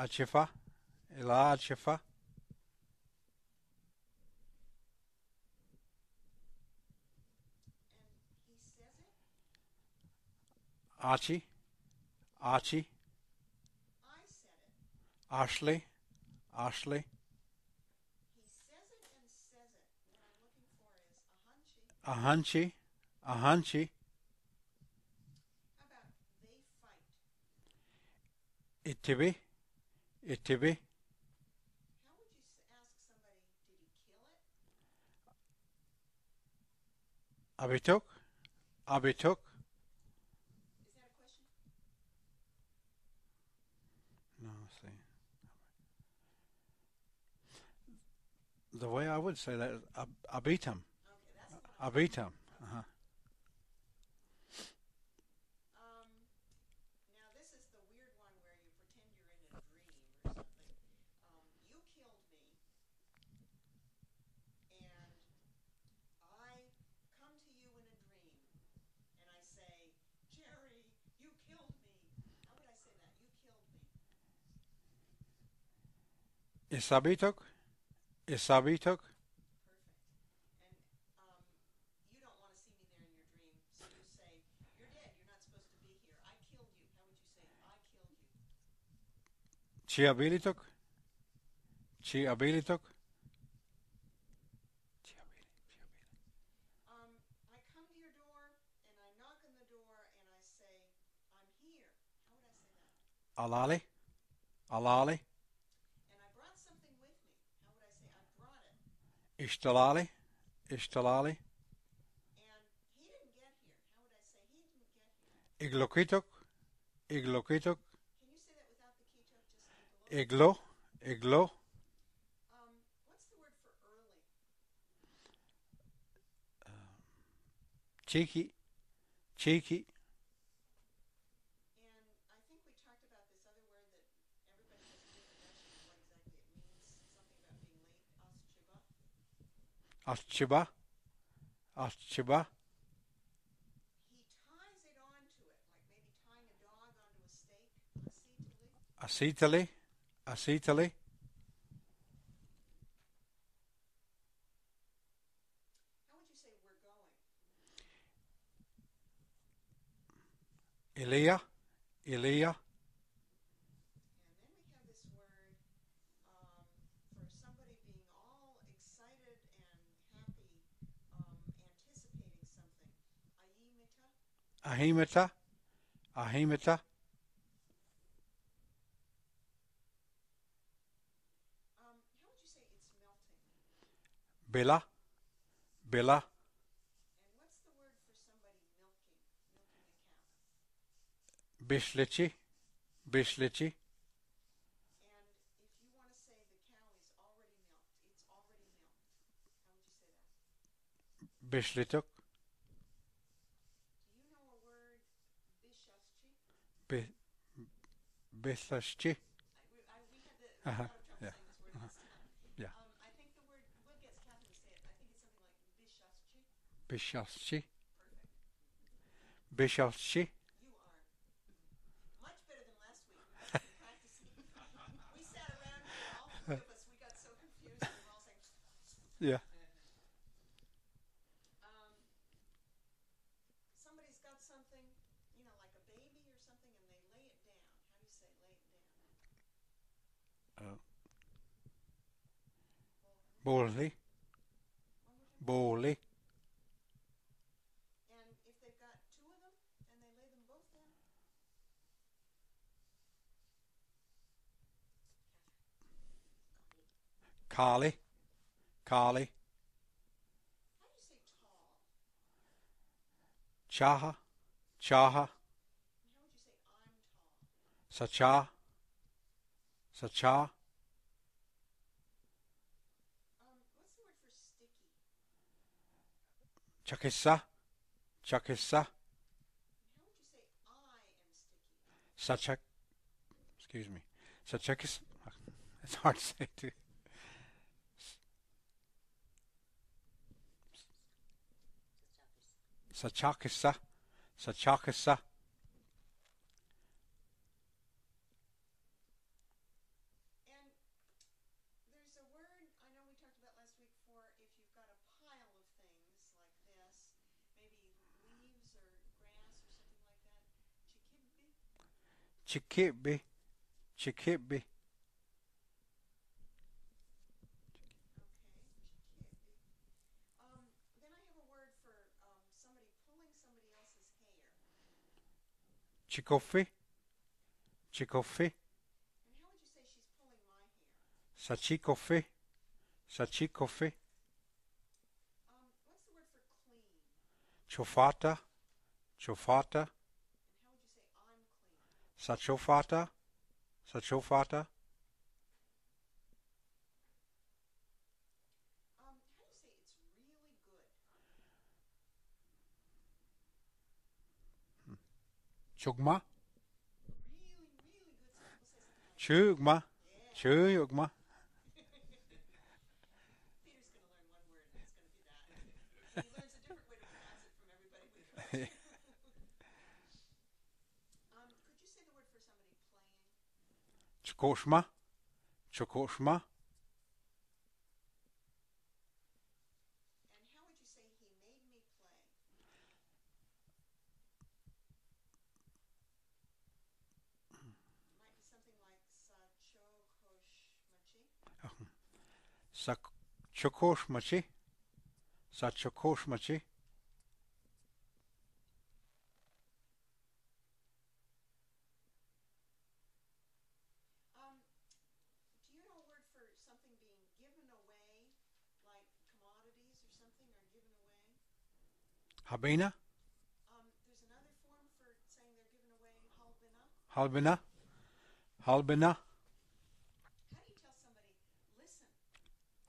الشفا إلى الشفا Archie, Archie, I said it. Ashley, Ashley. He says it and says it. What I'm looking for is a hunchy. A hunchy, a hunchy. How about they fight? Itibby, Itibby. How would you ask somebody, did he kill it? Abituk, Abituk. The way I would say that is abitum. Okay, abitum. Uh-huh. Now this is the weird one where you pretend you're in a dream or something. You killed me, and I come to you in a dream, and I say, Jerry, you killed me. How would I say that? You killed me. Is abituk? Isabitok. Perfect. And you don't want to see me there in your dream, so you say, you're dead, you're not supposed to be here, I killed you. How would you say, I killed you? Chiabilitok. Chiabilitok. I come to your door, and I knock on the door, and I say, I'm here. How would I say that? Alali. Alali. Ishtalali, Ishtalali. And he didn't get here. How would I say he didn't get here? Iglokitok, Iglokitok. Can you say that without the kitok? Just iglo, iglo. What's the word for early? Cheeky, cheeky. And I think we talked about this other word that everybody has a different definition of what exactly it means. Something about being late. Aschiba. Aschiba, Aschiba. He ties it onto it, like maybe tying a dog onto a stake. Acetali, acetali. How would you say we're going? Elia, Elia. Ahimata, ahimata. How would you say it's melting? Bela, bela. And what's the word for somebody milking, milking a cow? Bishlichi, bishlichi. And if you want to say the cow is already milked, it's already milked. How would you say that? Bishlituk. Bishashchi. Yeah. I think the word, we'll get Kathy to say it. I think it's something like Bishashchi. Bishashchi. Perfect. Bishashchi. You are much better than last week. We've been practicing. We sat around here, all three of us, we got so confused. We were all saying, yeah. Somebody's got something, you know, like a baby or something, and they lay it down. How do you say lay it down? Boldly. Boldly. And if they've got two of them, and they lay them both down? Carly. Carly. How do you say tall? Chaha. Chaha. How would you say I'm tall? Sacha. Sacha. What's the word for sticky? Chakissa. Chakissa. How would you say I am sticky? Sachak. Excuse me. Sachakis. It's hard to say too. Sachakissa. Sachakissa. Chikibbe, Chikibbe. Then I have a word for somebody pulling somebody else's hair. Chikoffe, Chikoffe. And how would you say she's pulling my hair? Sachikoffe, Sachikoffe. What's the word for clean? Chofata, Chofata. Sachofata, Sachofata. How do you say it's really good? Chugma. Really good. Chugma. Chugma. Peter's going to learn one word, and it's going to be that. He learns a different way to pronounce it from everybody. Chokoshma, Chokoshma. And how would you say he made me play? It might be something like Sa Chokoshmachi. Sa Chokoshmachi. Habina. There's another form for saying they're giving away halbina. Halbina. Halbina. How do you tell somebody, listen?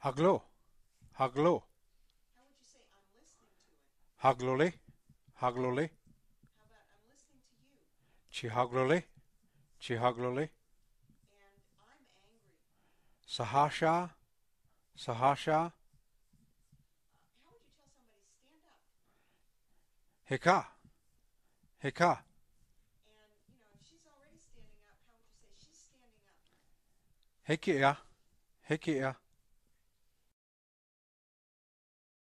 Haglo. Haglo. How would you say, I'm listening to it? Haglole. Haglole. How about, I'm listening to you? Chihaglole. Chihaglole. And I'm angry. Sahasha. Sahasha. Heka. Heka. And, you know, if she's already standing up, how would you say she's standing up? Hekia. Hekia.